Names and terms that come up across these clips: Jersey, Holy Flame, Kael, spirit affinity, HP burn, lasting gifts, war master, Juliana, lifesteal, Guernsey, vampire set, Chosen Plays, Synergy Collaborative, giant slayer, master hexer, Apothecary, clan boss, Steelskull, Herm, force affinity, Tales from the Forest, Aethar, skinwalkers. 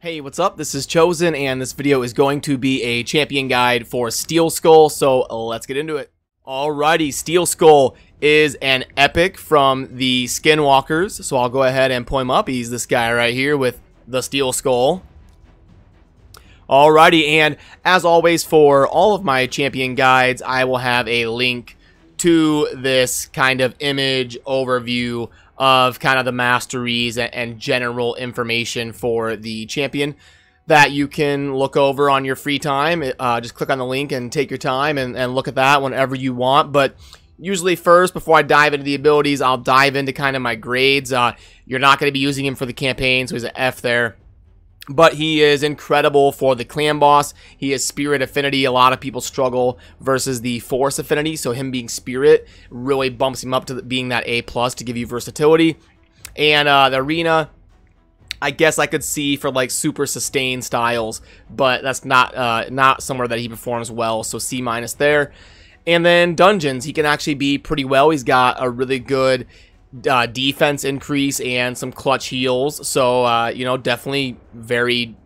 Hey, what's up? This is Chosen, and this video is going to be a champion guide for Steelskull, so let's get into it. Alrighty, Steelskull is an epic from the Skinwalkers, so I'll go ahead and pull him up. He's this guy right here with the Steelskull. Alrighty, and as always for all of my champion guides, I will have a link to this kind of image overview of kind of the masteries and general information for the champion that you can look over on your free time. Just click on the link and take your time and look at that whenever you want. But usually first, before I dive into the abilities, I'll dive into kind of my grades. You're not going to be using him for the campaign, so he's an F there. But he is incredible for the clan boss. He is spirit affinity. A lot of people struggle versus the force affinity. So him being spirit really bumps him up to being that A+ to give you versatility. And the arena, I guess I could see for like super sustained styles, but that's not somewhere that he performs well. So C- there. And then dungeons, he can actually be pretty well. He's got a really good defense increase and some clutch heals, so you know, definitely very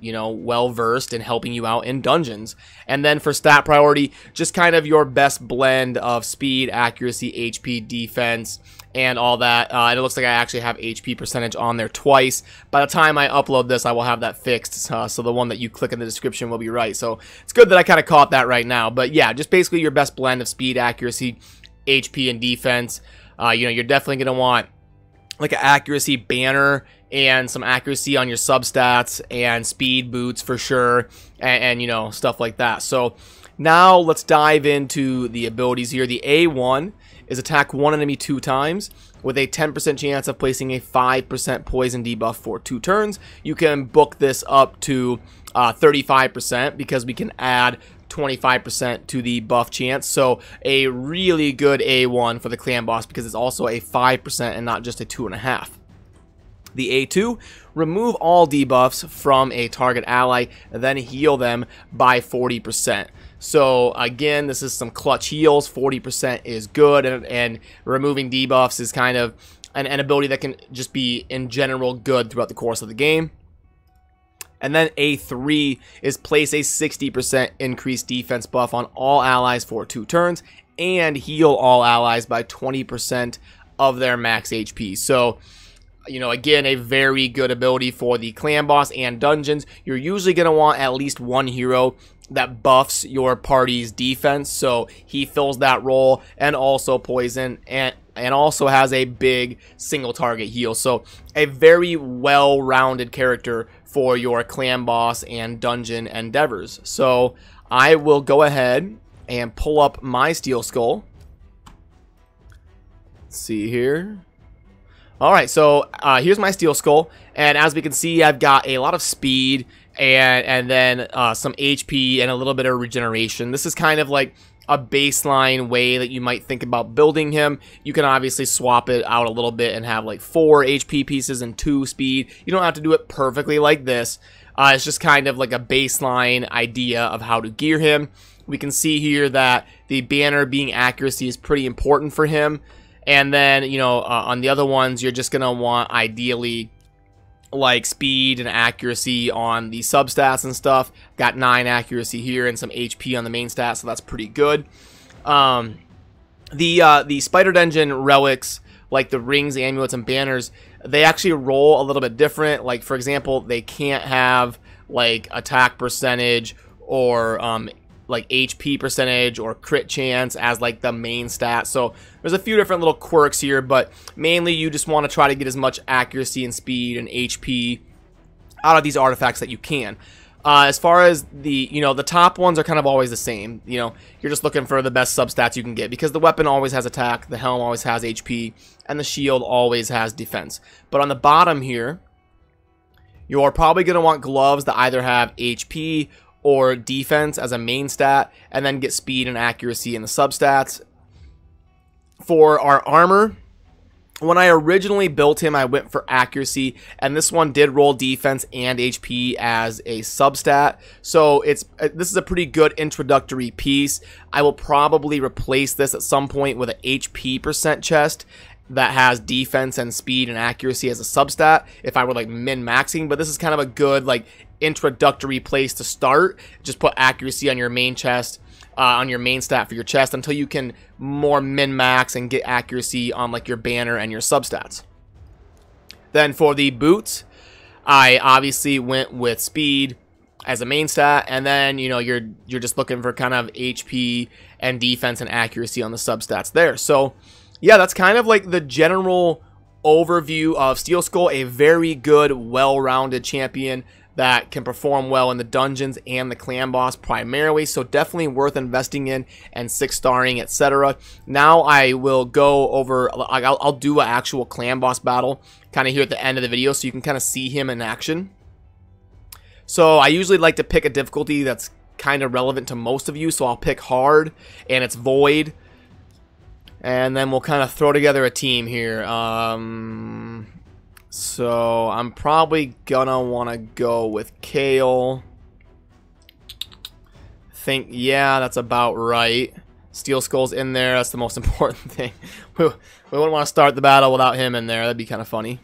you know, well versed in helping you out in dungeons. And then for stat priority, just kind of your best blend of speed, accuracy, HP, defense, and all that. And it looks like I actually have HP percentage on there twice. By the time I upload this, I will have that fixed, so the one that you click in the description will be right. So it's good that I kind of caught that right now. But yeah, just basically your best blend of speed, accuracy, HP, and defense. You know, you're definitely going to want like an accuracy banner and some accuracy on your substats and speed boots for sure, and you know, stuff like that. So now let's dive into the abilities here. The A1 is attack one enemy 2 times with a 10% chance of placing a 5% poison debuff for 2 turns. You can book this up to 35% because we can add 25% to the buff chance. So a really good A1 for the clan boss because it's also a 5% and not just a 2.5. The A2, remove all debuffs from a target ally, then heal them by 40%. So again, this is some clutch heals. 40% is good, and removing debuffs is kind of an ability that can just be in general good throughout the course of the game. And then A3 is place a 60% increased defense buff on all allies for 2 turns and heal all allies by 20% of their max HP. So, you know, again, a very good ability for the clan boss and dungeons. You're usually going to want at least one hero that buffs your party's defense, so he fills that role and also poison and also has a big single target heal. So a very well-rounded character for your clan boss and dungeon endeavors. So I will go ahead and pull up my Steelskull. Let's see here. Alright, so here's my Steelskull, and as we can see, I've got a lot of speed and then some HP and a little bit of regeneration. This is kind of like a baseline way that you might think about building him. You can obviously swap it out a little bit and have like 4 HP pieces and 2 speed. You don't have to do it perfectly like this. It's just kind of like a baseline idea of how to gear him. We can see here that the banner being accuracy is pretty important for him. And then, you know, on the other ones, you're just going to want ideally like speed and accuracy on the substats and stuff. Got 9 accuracy here and some HP on the main stat, so that's pretty good. The Spider Dungeon relics, like the rings, amulets, and banners, they actually roll a little bit different. Like, for example, they can't have like attack percentage or like HP percentage or crit chance as like the main stat. So there's a few different little quirks here, but mainly you just want to try to get as much accuracy and speed and HP out of these artifacts that you can. As far as the, you know, the top ones are kind of always the same. You know, you're just looking for the best substats you can get because the weapon always has attack, the helm always has HP, and the shield always has defense. But on the bottom here, you're probably going to want gloves that either have HP or defense as a main stat, and then get speed and accuracy in the substats. For our armor, when I originally built him, I went for accuracy, and this one did roll defense and HP as a substat, so this is a pretty good introductory piece. I will probably replace this at some point with an HP percent chest that has defense and speed and accuracy as a substat if I were like min-maxing, but this is kind of a good like introductory place to start. Just put accuracy on your main chest, on your main stat for your chest until you can more min-max and get accuracy on like your banner and your substats. Then for the boots, I obviously went with speed as a main stat, and then you know you're just looking for kind of HP and defense and accuracy on the substats there. So yeah, that's kind of like the general overview of Steelskull, a very good, well-rounded champion that can perform well in the dungeons and the clan boss primarily, so definitely worth investing in and 6-starring, etc. Now I will go over, I'll do an actual clan boss battle kind of here at the end of the video so you can kind of see him in action. So I usually like to pick a difficulty that's kind of relevant to most of you, so I'll pick hard, and it's void. And then we'll kind of throw together a team here. So I'm probably gonna want to go with Kael. Think, yeah, that's about right. Steelskull's in there. That's the most important thing. We wouldn't want to start the battle without him in there. That'd be kind of funny.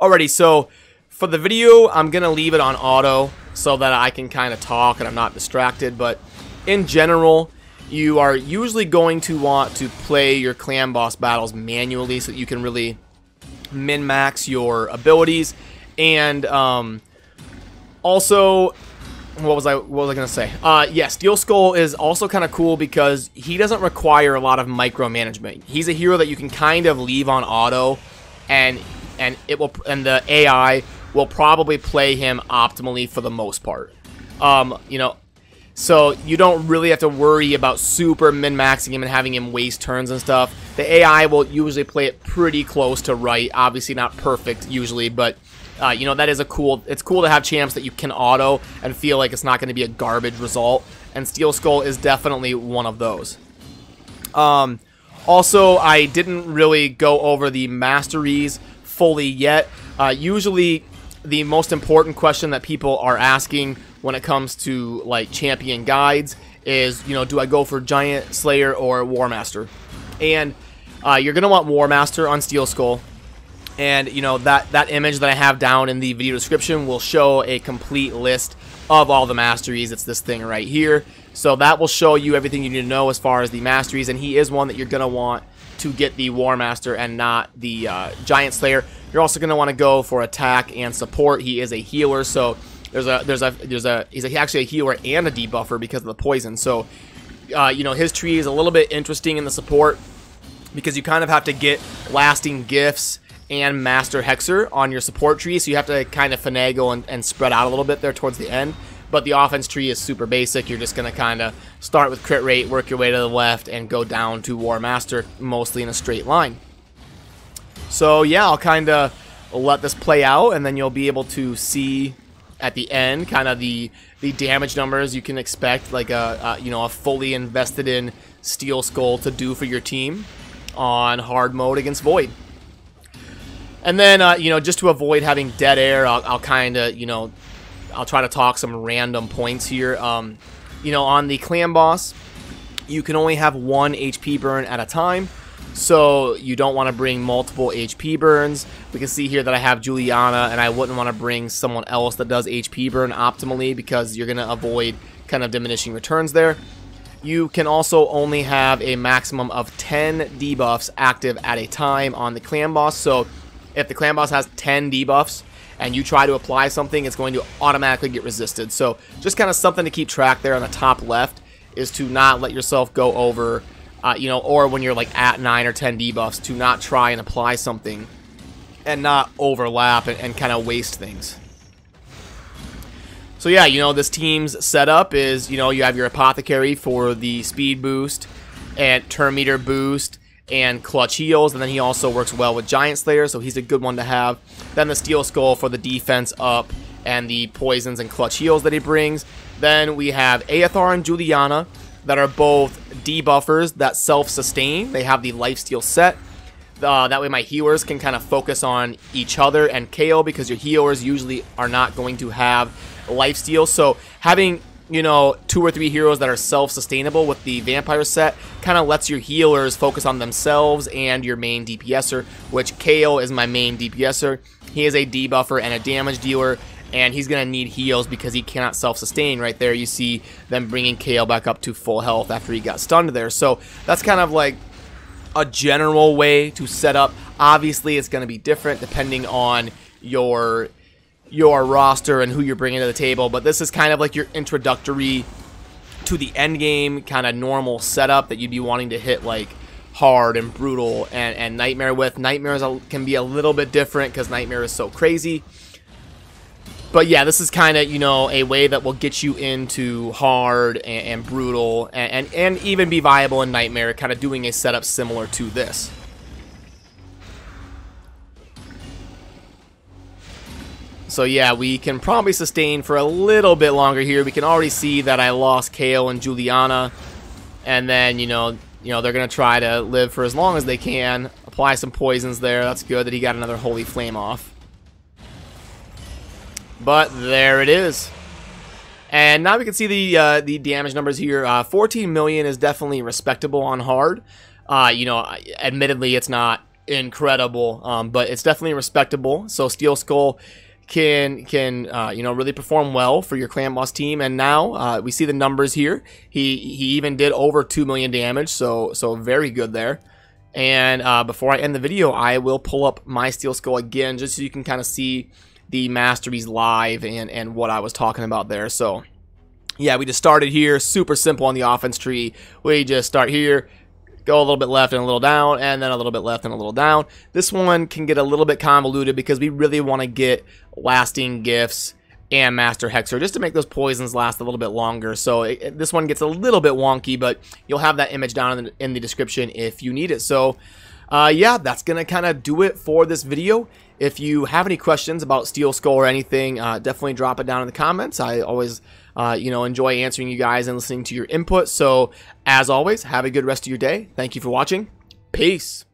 Alrighty, so for the video, I'm gonna leave it on auto so that I can kind of talk and I'm not distracted. But in general, you are usually going to want to play your clan boss battles manually so that you can really min-max your abilities. And also, what was I gonna say? Yeah, Steelskull is also kind of cool because he doesn't require a lot of micromanagement. He's a hero that you can kind of leave on auto, and it will, and the AI will probably play him optimally for the most part. You know. So you don't really have to worry about super min-maxing him and having him waste turns and stuff. The AI will usually play it pretty close to right. Obviously not perfect usually, but you know, that is a cool, it's cool to have champs that you can auto and feel like it's not going to be a garbage result. And Steelskull is definitely one of those. Also, I didn't really go over the masteries fully yet. Usually the most important question that people are asking when it comes to like champion guides is, you know, do I go for giant slayer or war master? And you're gonna want war master on Steelskull, and you know that image that I have down in the video description will show a complete list of all the masteries. It's this thing right here, so that will show you everything you need to know as far as the masteries. And he is one that you're gonna want to get the war master and not the giant slayer. You're also gonna want to go for attack and support. He is a healer, so he's actually a healer and a debuffer because of the poison. So, you know, his tree is a little bit interesting in the support because you kind of have to get lasting gifts and master hexer on your support tree. So you have to kind of finagle and spread out a little bit there towards the end. But the offense tree is super basic. You're just going to kind of start with crit rate, work your way to the left, and go down to war master mostly in a straight line. So, yeah, I'll kind of let this play out, and then you'll be able to see at the end kind of the damage numbers you can expect like you know, a fully invested in Steelskull to do for your team on hard mode against void. And then you know, just to avoid having dead air, I'll kind of, you know, I'll try to talk some random points here. You know, on the clan boss you can only have one HP burn at a time, so you don't want to bring multiple HP burns. We can see here that I have Juliana, and I wouldn't want to bring someone else that does HP burn optimally because you're going to avoid kind of diminishing returns there. You can also only have a maximum of 10 debuffs active at a time on the clan boss. So if the clan boss has 10 debuffs and you try to apply something, it's going to automatically get resisted. So just kind of something to keep track there on the top left is to not let yourself go over, you know, or when you're like at 9 or 10 debuffs, to not try and apply something and not overlap and kind of waste things. So yeah, you know, this team's setup is, you know, you have your Apothecary for the speed boost and turn meter boost and clutch heals, and then he also works well with Giant Slayer, so he's a good one to have. Then the Steelskull for the defense up and the poisons and clutch heals that he brings. Then we have Aethar and Juliana that are both debuffers that self-sustain. They have the lifesteal set. That way my healers can kind of focus on each other and Kael, because your healers usually are not going to have lifesteal. So having you know, 2 or 3 heroes that are self-sustainable with the vampire set kind of lets your healers focus on themselves and your main DPSer, which Kael is my main DPSer. He is a debuffer and a damage dealer, and he's going to need heals because he cannot self-sustain right there. You see them bringing Kael back up to full health after he got stunned there. So that's kind of like a general way to set up. Obviously, it's going to be different depending on your roster and who you're bringing to the table, but this is kind of like your introductory to the end game kind of normal setup that you'd be wanting to hit like hard and brutal and nightmare with. Nightmares can be a little bit different because nightmare is so crazy. But yeah, this is kind of, you know, a way that will get you into hard and brutal and even be viable in nightmare, kind of doing a setup similar to this. So yeah, we can probably sustain for a little bit longer here. We can already see that I lost Kael and Juliana, and then, you know they're going to try to live for as long as they can. Apply some poisons there. That's good that he got another Holy Flame off. But there it is. And now we can see the damage numbers here. 14 million is definitely respectable on hard. You know, admittedly, it's not incredible, but it's definitely respectable. So Steelskull can you know, really perform well for your clan boss team. And now we see the numbers here. He even did over 2 million damage, so very good there. And before I end the video, I will pull up my Steelskull again just so you can kind of see the masteries live and what I was talking about there. So yeah, we just started here, super simple on the offense tree. We just start here, go a little bit left and a little down, and then a little bit left and a little down. This one can get a little bit convoluted because we really want to get Lasting Gifts and Master Hexer just to make those poisons last a little bit longer. So this one gets a little bit wonky, but you'll have that image down in the description if you need it. So yeah, that's gonna kind of do it for this video. If you have any questions about Steelskull or anything, definitely drop it down in the comments. I always you know, enjoy answering you guys and listening to your input. So as always, have a good rest of your day. Thank you for watching. Peace.